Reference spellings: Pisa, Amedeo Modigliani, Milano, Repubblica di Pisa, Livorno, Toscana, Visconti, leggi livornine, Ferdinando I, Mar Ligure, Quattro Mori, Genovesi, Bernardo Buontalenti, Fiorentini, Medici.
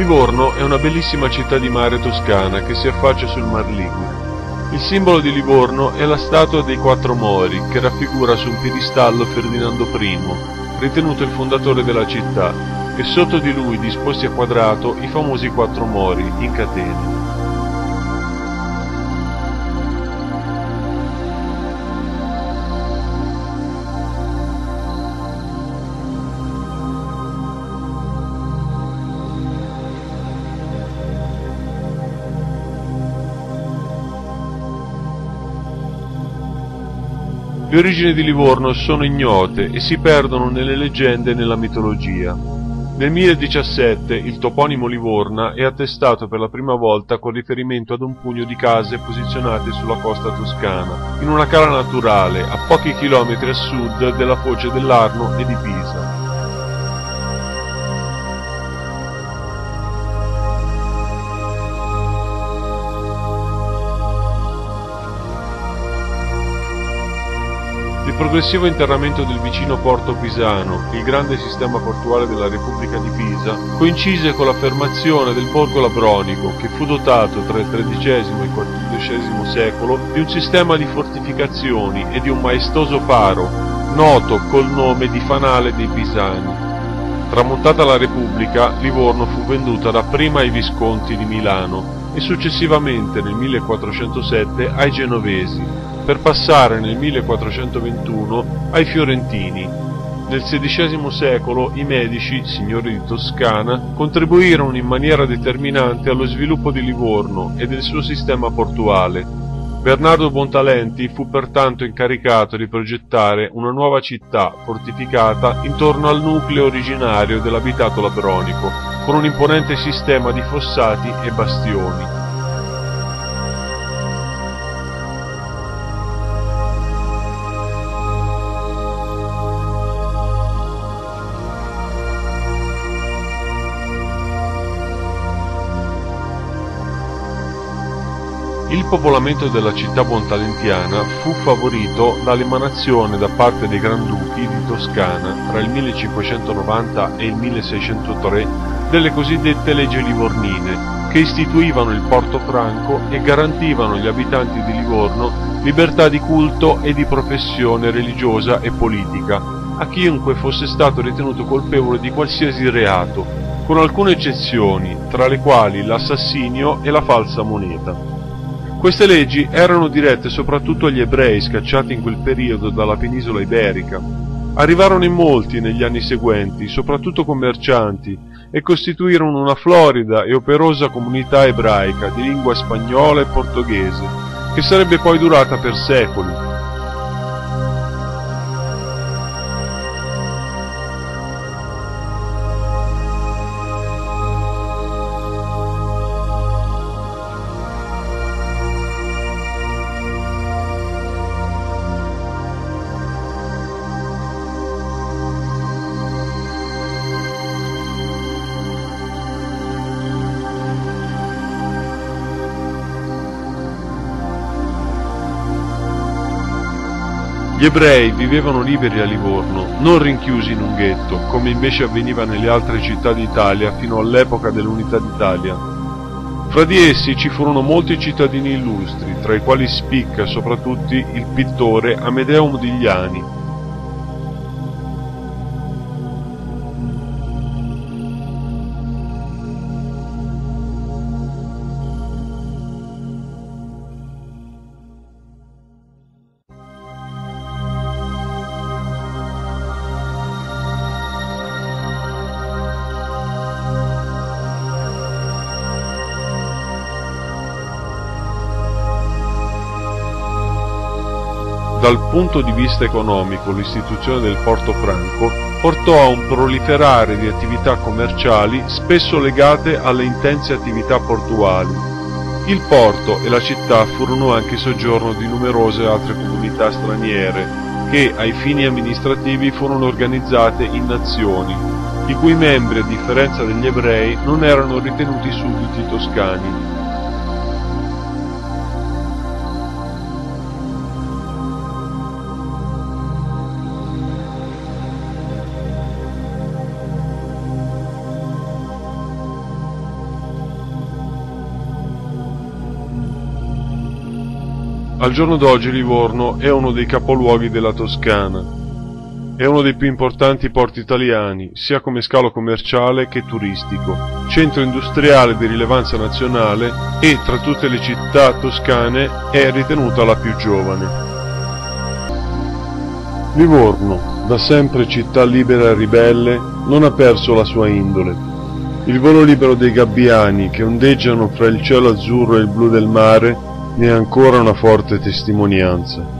Livorno è una bellissima città di mare toscana che si affaccia sul Mar Ligure. Il simbolo di Livorno è la statua dei Quattro Mori, che raffigura su un piedistallo Ferdinando I, ritenuto il fondatore della città, e sotto di lui, disposti a quadrato, i famosi Quattro Mori in catena. Le origini di Livorno sono ignote e si perdono nelle leggende e nella mitologia. Nel 1017 il toponimo Livorna è attestato per la prima volta con riferimento ad un pugno di case posizionate sulla costa toscana, in una cala naturale, a pochi chilometri a sud della foce dell'Arno e di Pisa. Il progressivo interramento del vicino porto pisano, il grande sistema portuale della Repubblica di Pisa, coincise con l'affermazione del borgo labronico, che fu dotato tra il XIII e il XIV secolo di un sistema di fortificazioni e di un maestoso faro, noto col nome di Fanale dei Pisani. Tramontata la Repubblica, Livorno fu venduta dapprima ai Visconti di Milano e successivamente nel 1407 ai Genovesi, per passare nel 1421 ai Fiorentini. Nel XVI secolo i Medici, signori di Toscana, contribuirono in maniera determinante allo sviluppo di Livorno e del suo sistema portuale. Bernardo Buontalenti fu pertanto incaricato di progettare una nuova città fortificata intorno al nucleo originario dell'abitato labronico, con un imponente sistema di fossati e bastioni. Il popolamento della città bontalentiana fu favorito dall'emanazione da parte dei Granduchi di Toscana tra il 1590 e il 1603 delle cosiddette leggi livornine, che istituivano il porto franco e garantivano agli abitanti di Livorno libertà di culto e di professione religiosa e politica a chiunque fosse stato ritenuto colpevole di qualsiasi reato, con alcune eccezioni, tra le quali l'assassinio e la falsa moneta. Queste leggi erano dirette soprattutto agli ebrei scacciati in quel periodo dalla penisola iberica. Arrivarono in molti negli anni seguenti, soprattutto commercianti, e costituirono una florida e operosa comunità ebraica di lingua spagnola e portoghese, che sarebbe poi durata per secoli. Gli ebrei vivevano liberi a Livorno, non rinchiusi in un ghetto, come invece avveniva nelle altre città d'Italia fino all'epoca dell'Unità d'Italia. Fra di essi ci furono molti cittadini illustri, tra i quali spicca soprattutto il pittore Amedeo Modigliani. Dal punto di vista economico, l'istituzione del porto franco portò a un proliferare di attività commerciali spesso legate alle intense attività portuali. Il porto e la città furono anche soggiorno di numerose altre comunità straniere che, ai fini amministrativi, furono organizzate in nazioni, i cui membri, a differenza degli ebrei, non erano ritenuti sudditi toscani. Al giorno d'oggi Livorno è uno dei capoluoghi della Toscana. È uno dei più importanti porti italiani, sia come scalo commerciale che turistico, centro industriale di rilevanza nazionale e, tra tutte le città toscane, è ritenuta la più giovane. Livorno, da sempre città libera e ribelle, non ha perso la sua indole. Il volo libero dei gabbiani, che ondeggiano fra il cielo azzurro e il blu del mare, ne è ancora una forte testimonianza.